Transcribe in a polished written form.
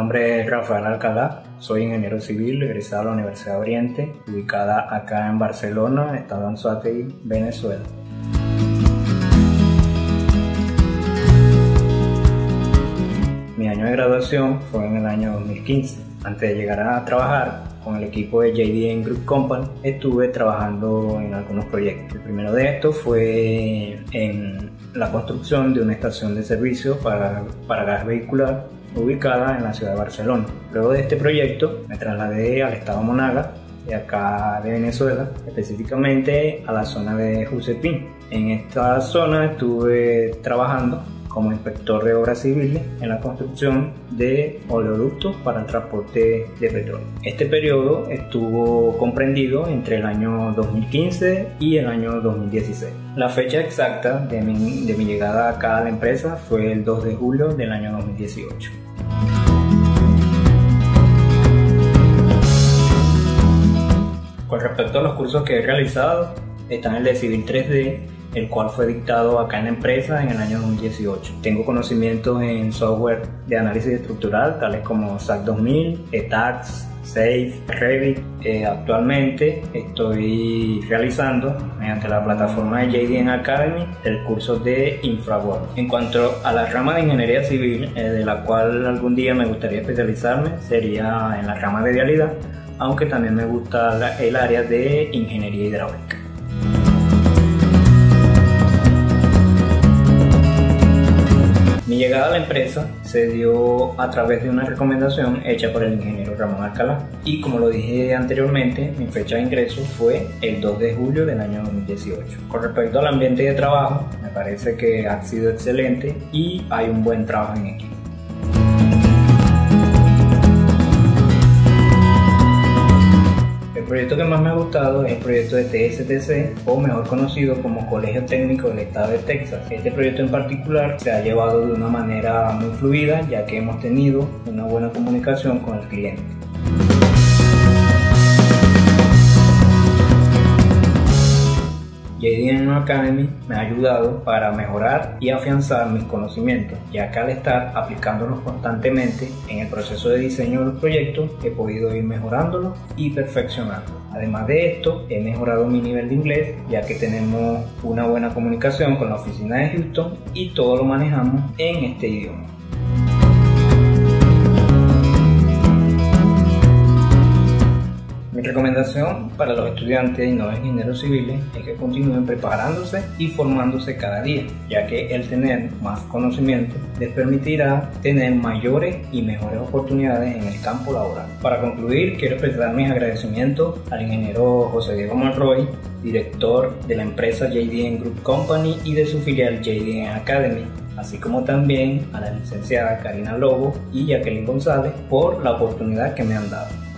nombre es Rafael Alcalá, soy ingeniero civil egresado a la Universidad Oriente, ubicada acá en Barcelona, estado en Anzoátegui, Venezuela. Mi año de graduación fue en el año 2015. Antes de llegar a trabajar con el equipo de JDM Group Company, estuve trabajando en algunos proyectos. El primero de estos fue en la construcción de una estación de servicio para gas vehicular ubicada en la ciudad de Barcelona. Luego de este proyecto me trasladé al estado Monagas, de acá de Venezuela, específicamente a la zona de Jucepín. En esta zona estuve trabajando como inspector de obras civiles en la construcción de oleoductos para el transporte de petróleo. Este periodo estuvo comprendido entre el año 2015 y el año 2016. La fecha exacta de mi llegada acá a la empresa fue el 2 de julio del año 2018. Con respecto a los cursos que he realizado, están el de Civil 3D, el cual fue dictado acá en la empresa en el año 2018. Tengo conocimientos en software de análisis estructural, tales como SAP2000, ETABS, SAFE, Revit. Actualmente estoy realizando, mediante la plataforma de JDM Academy, el curso de InfraWorks. En cuanto a la rama de ingeniería civil, de la cual algún día me gustaría especializarme, sería en la rama de vialidad, aunque también me gusta el área de ingeniería hidráulica. Mi llegada a la empresa se dio a través de una recomendación hecha por el ingeniero Ramón Alcalá y, como lo dije anteriormente, mi fecha de ingreso fue el 2 de julio del año 2018. Con respecto al ambiente de trabajo, me parece que ha sido excelente y hay un buen trabajo en equipo. El proyecto que más me ha gustado es el proyecto de TSTC, o mejor conocido como Colegio Técnico del Estado de Texas. Este proyecto en particular se ha llevado de una manera muy fluida, ya que hemos tenido una buena comunicación con el cliente. JDM Academy me ha ayudado para mejorar y afianzar mis conocimientos, ya que al estar aplicándolos constantemente en el proceso de diseño de los proyectos, he podido ir mejorándolos y perfeccionándolos. Además de esto, he mejorado mi nivel de inglés, ya que tenemos una buena comunicación con la oficina de Houston y todo lo manejamos en este idioma. Mi recomendación para los estudiantes y no ingenieros civiles es que continúen preparándose y formándose cada día, ya que el tener más conocimiento les permitirá tener mayores y mejores oportunidades en el campo laboral. Para concluir, quiero expresar mis agradecimientos al ingeniero José Diego Marroy, director de la empresa JDM Group Company y de su filial JDM Academy, así como también a la licenciada Karina Lobo y Jacqueline González por la oportunidad que me han dado.